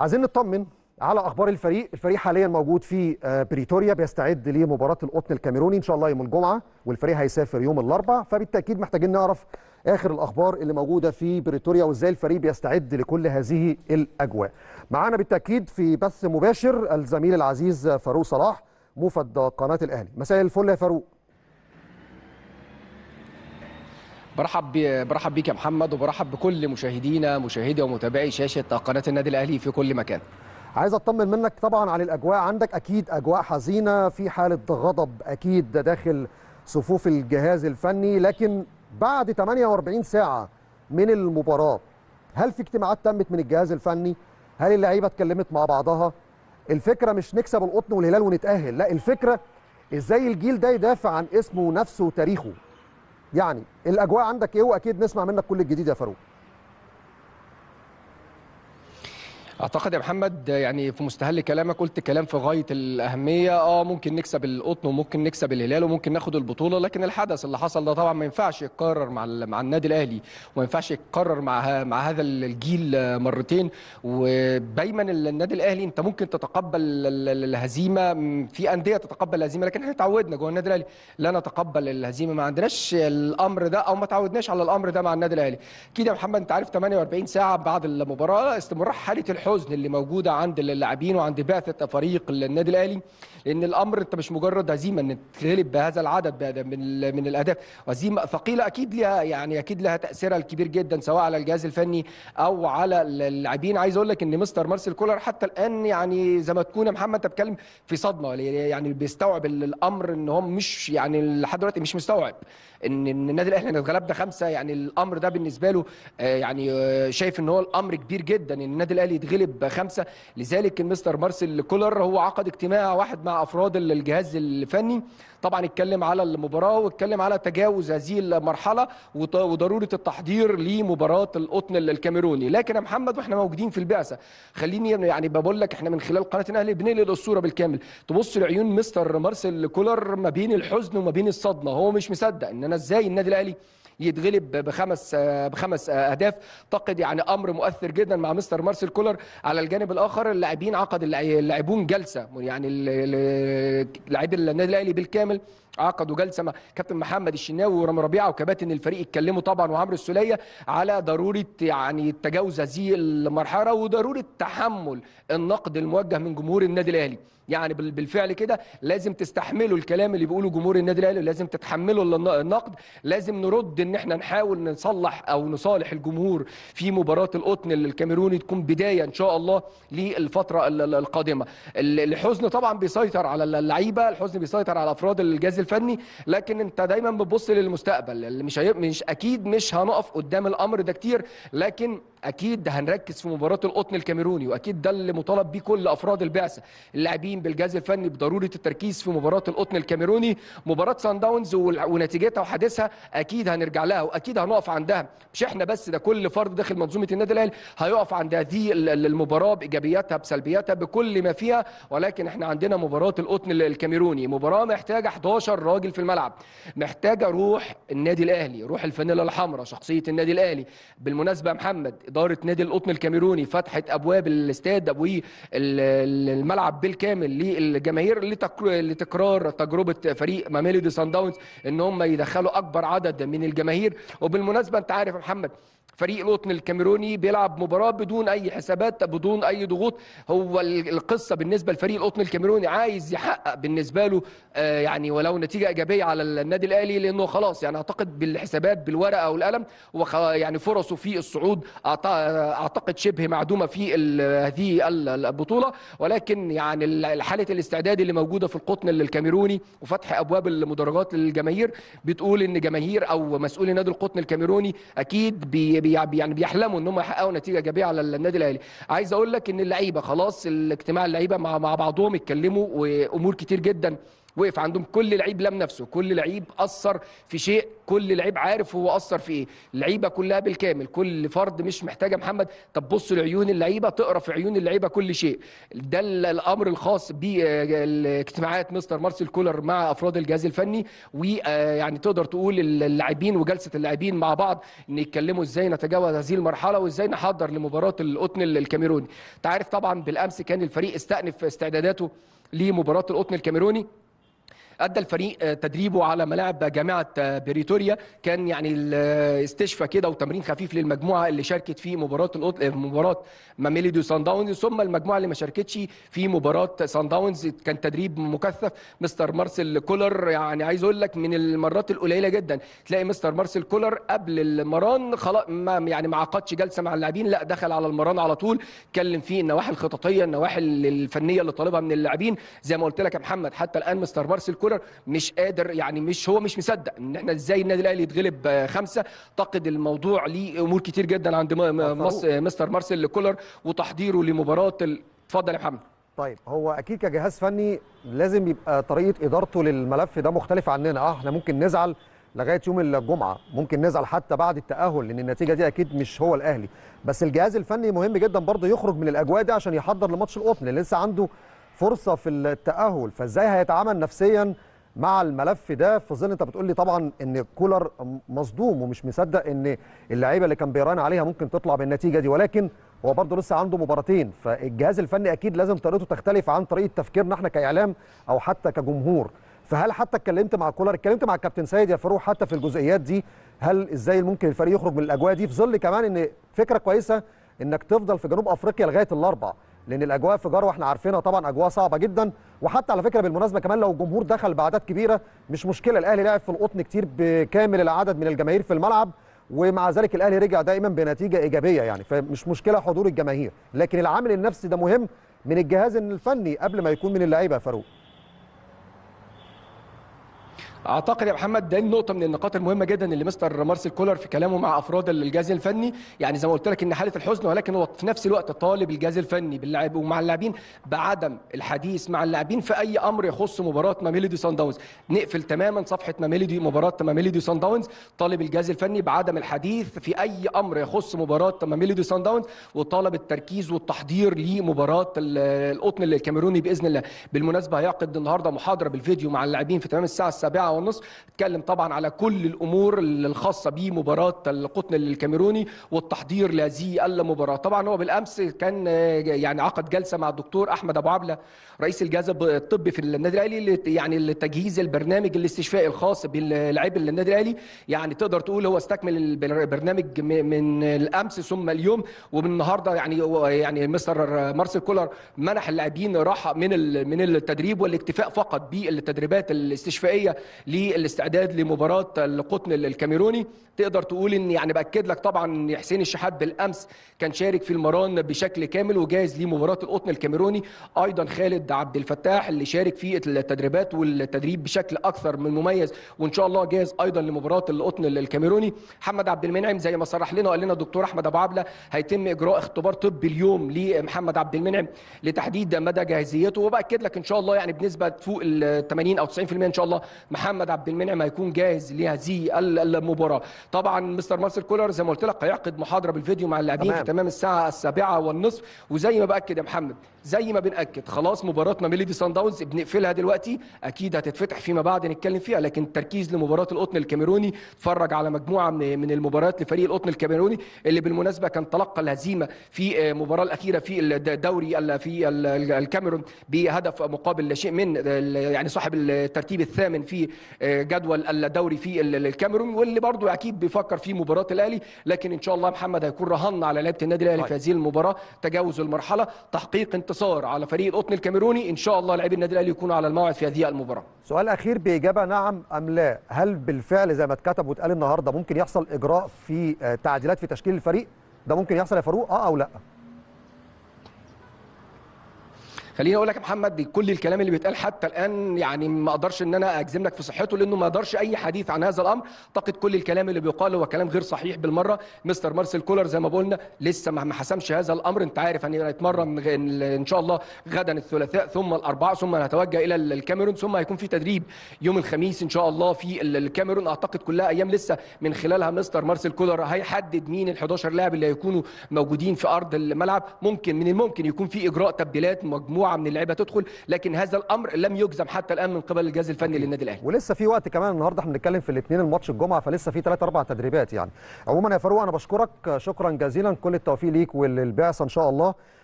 عايزين نطمن على اخبار الفريق. الفريق حاليا موجود في بريتوريا بيستعد لمباراه القطن الكاميروني ان شاء الله يوم الجمعه، والفريق هيسافر يوم الاربعاء، فبالتاكيد محتاجين نعرف اخر الاخبار اللي موجوده في بريتوريا وازاي الفريق بيستعد لكل هذه الاجواء. معانا بالتاكيد في بث مباشر الزميل العزيز فاروق صلاح موفد قناه الاهلي. مساء الفل يا فاروق. برحب بيك يا محمد، وبرحب بكل مشاهدينا مشاهدي ومتابعي شاشه قناه النادي الاهلي في كل مكان. عايز اطمن منك طبعا على الاجواء عندك، اكيد اجواء حزينه في حاله غضب اكيد داخل صفوف الجهاز الفني، لكن بعد 48 ساعه من المباراه هل في اجتماعات تمت من الجهاز الفني؟ هل اللعيبه اتكلمت مع بعضها؟ الفكره مش نكسب القطن والهلال ونتاهل، لا الفكره ازاي الجيل ده يدافع عن اسمه ونفسه وتاريخه. يعني الاجواء عندك ايه؟ واكيد نسمع منك كل الجديد يا فاروق. اعتقد يا محمد يعني في مستهل كلامك قلت كلام في غايه الاهميه. ممكن نكسب القطن وممكن نكسب الهلال وممكن ناخد البطوله، لكن الحدث اللي حصل ده طبعا ما ينفعش يتكرر مع النادي الاهلي، وما ينفعش يتكرر مع هذا الجيل مرتين. ودايما النادي الاهلي انت ممكن تتقبل الهزيمه، في انديه تتقبل الهزيمه، لكن احنا اتعودنا جوه النادي الاهلي لا نتقبل الهزيمه، ما عندناش الامر ده او ما تعودناش على الامر ده مع النادي الاهلي. اكيد يا محمد انت عارف 48 ساعه بعد المباراه استمرار حاله الحزن اللي موجوده عند اللاعبين وعند بعثه فريق النادي الاهلي، لان الامر انت مش مجرد هزيمه ان تتغلب بهذا العدد من الاهداف، هزيمه ثقيله اكيد لها يعني اكيد لها تاثيرها الكبير جدا سواء على الجهاز الفني او على اللاعبين. عايز اقول لك ان مستر مارسيل كولر حتى الان يعني زي ما تكون يا محمد انت بتتكلم في صدمه، يعني بيستوعب الامر ان هم مش يعني لحد دلوقتي مش مستوعب ان النادي الاهلي اتغلبنا 5، يعني الامر ده بالنسبه له يعني شايف ان هو الامر كبير جدا ان النادي الاهلي غلب 5. لذلك المستر مارسيل كولر هو عقد اجتماع واحد مع افراد الجهاز الفني، طبعا اتكلم على المباراه واتكلم على تجاوز هذه المرحله وضروره التحضير لمباراه القطن الكاميروني. لكن يا محمد واحنا موجودين في البعثه خليني يعني بقول لك احنا من خلال قناه الاهلي بننقل الصوره بالكامل، تبص لعيون مستر مارسيل كولر ما بين الحزن وما بين الصدمه، هو مش مصدق ان انا ازاي النادي الاهلي يتغلب بخمس اهداف. اعتقد يعني امر مؤثر جدا مع مستر مارسيل كولر. على الجانب الاخر اللاعبين عقد اللاعبون جلسه، يعني لاعبي النادي الاهلي بالكامل عقدوا جلسه مع كابتن محمد الشناوي ورامي ربيعه وكباتن الفريق، اتكلموا طبعا وعمرو السوليه على ضروره يعني تجاوز هذه المرحله وضروره تحمل النقد الموجه من جمهور النادي الاهلي. يعني بالفعل كده لازم تستحملوا الكلام اللي بيقوله جمهور النادي الاهلي، ولازم تتحملوا النقد، لازم نرد ان احنا نحاول نصلح او نصالح الجمهور في مباراه القطن الكاميروني تكون بدايه ان شاء الله للفتره القادمه. الحزن طبعا بيسيطر على اللعيبه، الحزن بيسيطر على افراد الجهاز الفني، لكن انت دايما بتبص للمستقبل. مش اكيد مش هنقف قدام الامر ده كتير، لكن اكيد هنركز في مباراه القطن الكاميروني، واكيد ده اللي مطالب بيه كل افراد البعثه، اللاعبين بالجهاز الفني بضروره التركيز في مباراه القطن الكاميروني. مباراه سان داونز ونتيجتها وحدثها اكيد هنرجع لها واكيد هنقف عندها، مش احنا بس، ده كل فرد داخل منظومه النادي الاهلي هيقف عند هذه المباراه بايجابياتها بسلبياتها بكل ما فيها. ولكن احنا عندنا مباراه القطن الكاميروني، مباراه محتاجه 11 راجل في الملعب، محتاجه روح النادي الاهلي، روح الفانيلا الحمراء، شخصيه النادي الاهلي. بالمناسبه يا محمد إدارة نادي القطن الكاميروني فتحت أبواب الاستاد والملعب بالكامل للجماهير لتكرار تجربة فريق ماميلودي سان داونز إن هم يدخلوا أكبر عدد من الجماهير. وبالمناسبة أنت عارف يا محمد فريق القطن الكاميروني بيلعب مباراة بدون أي حسابات بدون أي ضغوط. هو القصة بالنسبة لفريق القطن الكاميروني عايز يحقق بالنسبة له يعني ولو نتيجة إيجابية على النادي الأهلي، لأنه خلاص يعني أعتقد بالحسابات بالورقة والقلم يعني فرصه في الصعود أعتقد شبه معدومة في هذه البطولة. ولكن يعني حالة الاستعداد اللي موجودة في القطن الكاميروني وفتح أبواب المدرجات للجماهير بتقول إن جماهير أو مسؤولي نادي القطن الكاميروني أكيد يعني بيحلموا ان هم يحققوا نتيجه ايجابيه على النادي الاهلي. عايز اقول لك ان اللعيبه خلاص الاجتماع اللعيبه مع بعضهم اتكلموا وامور كتير جدا وقف عندهم، كل لعيب لام نفسه، كل لعيب أثر في شيء، كل لعيب عارف هو أثر في إيه، اللعيبة كلها بالكامل، كل فرد مش محتاجة محمد طب بص لعيون اللعيبة، تقرأ في عيون اللعيبة كل شيء. ده الأمر الخاص باجتماعات مستر مارسيل كولر مع أفراد الجهاز الفني، ويعني تقدر تقول اللاعبين وجلسة اللاعبين مع بعض إن يتكلموا إزاي نتجاوز هذه المرحلة وإزاي نحضر لمباراة القطن الكاميروني. أنت عارف طبعا بالأمس كان الفريق استأنف استعداداته لمباراة القطن الكاميروني، أدى الفريق تدريبه على ملاعب جامعة بريتوريا، كان يعني الاستشفاء كده وتمرين خفيف للمجموعة اللي شاركت في مباراة ماميلودي سان داونز، ثم المجموعة اللي ما شاركتش في مباراة سان داونز كان تدريب مكثف. مستر مارسيل كولر يعني عايز اقول لك من المرات القليلة جدا تلاقي مستر مارسيل كولر قبل المران خلاص يعني ما عقدش جلسة مع اللاعبين، لا دخل على المران على طول، اتكلم فيه النواحي الخططية، النواحي الفنية اللي طالبها من اللاعبين. زي ما قلت لك يا محمد حتى الآن مستر مارسيل كولر مش قادر، يعني مش مصدق ان احنا ازاي النادي الاهلي يتغلب 5. اعتقد الموضوع ليه امور كتير جدا عند مستر مارسيل كولر وتحضيره لمباراه اتفضل يا محمد. طيب هو اكيد كجهاز فني لازم يبقى طريقه ادارته للملف ده مختلفه عننا، احنا ممكن نزعل لغايه يوم الجمعه، ممكن نزعل حتى بعد التاهل لان النتيجه دي اكيد مش هو الاهلي، بس الجهاز الفني مهم جدا برضه يخرج من الاجواء دي عشان يحضر لماتش القطن اللي لسه عنده فرصه في التاهل، فازاي هيتعامل نفسيا مع الملف ده في ظل انت بتقول لي طبعا ان كولر مصدوم ومش مصدق ان اللعيبه اللي كان بيراهن عليها ممكن تطلع بالنتيجه دي، ولكن هو برضه لسه عنده مباراتين، فالجهاز الفني اكيد لازم طريقته تختلف عن طريقه تفكيرنا احنا كاعلام او حتى كجمهور. فهل حتى اتكلمت مع كولر، اتكلمت مع الكابتن سيد يا فاروق حتى في الجزئيات دي، هل ازاي ممكن الفريق يخرج من الاجواء دي في ظل كمان ان فكره كويسه انك تفضل في جنوب افريقيا لغايه الاربعاء لان الاجواء في جروه احنا عارفينها طبعا اجواء صعبه جدا، وحتى على فكره بالمناسبه كمان لو الجمهور دخل بعدد كبيره مش مشكله، الاهلي لعب في القطن كتير بكامل العدد من الجماهير في الملعب ومع ذلك الاهلي رجع دائما بنتيجه ايجابيه، يعني فمش مشكله حضور الجماهير، لكن العامل النفسي ده مهم من الجهاز الفني قبل ما يكون من اللعيبه يا فاروق. اعتقد يا محمد ده نقطه من النقاط المهمه جدا اللي مستر مارسيل كولر في كلامه مع افراد الجهاز الفني، يعني زي ما قلت لك ان حاله الحزن، ولكن هو في نفس الوقت طالب الجهاز الفني باللاعب ومع اللاعبين بعدم الحديث مع اللاعبين في اي امر يخص مباراه ماميلودي سان داونز، نقفل تماما صفحه مباراه ماميلودي سان داونز، طالب الجهاز الفني بعدم الحديث في اي امر يخص مباراه ماميلودي سان داونز، وطالب التركيز والتحضير لمباراه القطن الكاميروني باذن الله. بالمناسبه هيعقد النهارده محاضره بالفيديو مع اللاعبين في تمام الساعه 7:30، اتكلم طبعا على كل الامور الخاصه بمباراه القطن الكاميروني والتحضير لهذه المباراه. طبعا هو بالامس كان يعني عقد جلسه مع الدكتور احمد ابو عبله رئيس الجهاز الطبي في النادي الاهلي، يعني لتجهيز البرنامج الاستشفائي الخاص باللاعب النادي الاهلي، يعني تقدر تقول هو استكمل البرنامج من الامس ثم اليوم ومن النهارده، يعني مستر مارسيل كولر منح اللاعبين راحه من التدريب والاكتفاء فقط بالتدريبات الاستشفائيه للاستعداد لمباراه القطن الكاميروني. تقدر تقول ان يعني باكد لك طبعا حسين الشحات بالامس كان شارك في المران بشكل كامل وجاهز لمباراه القطن الكاميروني، ايضا خالد عبد الفتاح اللي شارك في التدريبات والتدريب بشكل اكثر من مميز وان شاء الله جاهز ايضا لمباراه القطن الكاميروني. محمد عبد المنعم زي ما صرح لنا وقال لنا الدكتور احمد ابو عبله هيتم اجراء اختبار طبي اليوم لمحمد عبد المنعم لتحديد مدى جاهزيته، وباكد لك ان شاء الله يعني بنسبه فوق ال 80 او 90% ان شاء الله محمد عبد المنعم هيكون جاهز لهذه المباراه. طبعا مستر مارسيل كولر زي ما قلت لك هيعقد محاضره بالفيديو مع اللاعبين في تمام الساعه 7:30، وزي ما باكد يا محمد زي ما بناكد خلاص مباراه ماميلودي سان داونز بنقفلها دلوقتي، اكيد هتتفتح فيما بعد نتكلم فيها، لكن التركيز لمباراه القطن الكاميروني. اتفرج على مجموعه من المباريات لفريق القطن الكاميروني اللي بالمناسبه كان تلقى الهزيمه في المباراه الاخيره في الدوري في الكاميرون بهدف مقابل لا شيء من يعني صاحب الترتيب الثامن في جدول الدوري في الكاميرون، واللي برضه اكيد بيفكر في مباراه الاهلي، لكن ان شاء الله محمد هيكون رهنا على لعيبه النادي الاهلي في هذه المباراه، تجاوز المرحله، تحقيق انتصار على فريق القطن الكاميروني، ان شاء الله لاعبي النادي الاهلي يكونوا على الموعد في هذه المباراه. سؤال اخير باجابه نعم ام لا، هل بالفعل زي ما اتكتب واتقال النهارده ممكن يحصل اجراء في تعديلات في تشكيل الفريق؟ ده ممكن يحصل يا فاروق اه او لا؟ خليني اقول لك يا محمد، كل الكلام اللي بيتقال حتى الان يعني ما اقدرش ان انا اجزم لك في صحته، لانه ما اقدرش اي حديث عن هذا الامر. اعتقد كل الكلام اللي بيقال هو كلام غير صحيح بالمره. مستر مارسيل كولر زي ما قلنا لسه ما حسمش هذا الامر، انت عارف ان هيتمرن ان شاء الله غدا الثلاثاء ثم الاربعاء ثم نتوجه الى الكاميرون، ثم هيكون في تدريب يوم الخميس ان شاء الله في الكاميرون. اعتقد كلها ايام لسه من خلالها مستر مارسيل كولر هيحدد مين ال11 لاعب اللي هيكونوا موجودين في ارض الملعب. ممكن من الممكن يكون في اجراء تبديلات، مجموعه من اللعيبه تدخل، لكن هذا الامر لم يجزم حتى الان من قبل الجهاز الفني للنادي الاهلي. ولسه في وقت كمان، النهارده احنا بنتكلم في الاثنين الماتش الجمعه، فلسه في 3-4 تدريبات يعني. عموما يا فاروق انا بشكرك شكرا جزيلا، كل التوفيق ليك وللبعثه ان شاء الله.